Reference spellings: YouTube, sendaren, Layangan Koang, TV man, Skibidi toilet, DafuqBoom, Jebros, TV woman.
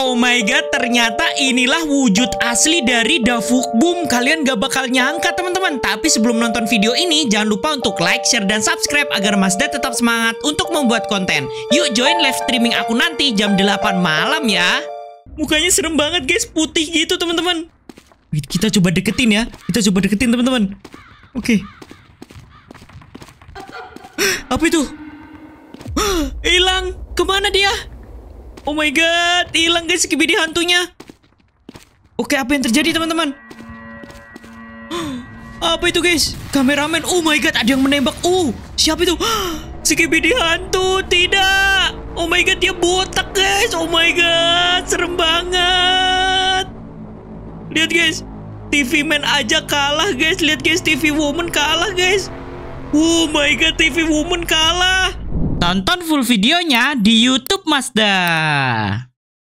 Oh my god, ternyata inilah wujud asli dari DafuqBoom. Kalian gak bakal nyangka, teman-teman. Tapi sebelum nonton video ini, jangan lupa untuk like, share, dan subscribe agar Mas Da tetap semangat untuk membuat konten. Yuk join live streaming aku nanti jam 8 malam ya. Mukanya serem banget guys, putih gitu teman-teman. Kita coba deketin ya. Kita coba deketin teman-teman. Oke. Apa itu? Hilang. Kemana dia? Oh my god, hilang guys Skibidi hantunya. Oke, apa yang terjadi teman-teman? Apa itu guys? Kameramen, oh my god, ada yang menembak. Siapa itu? Skibidi hantu, tidak. Oh my god, dia botak guys. Oh my god, serem banget. Lihat guys, TV man aja kalah guys. Lihat guys, TV woman kalah guys. Oh my god, TV woman kalah. Tonton full videonya di YouTube Mas Da.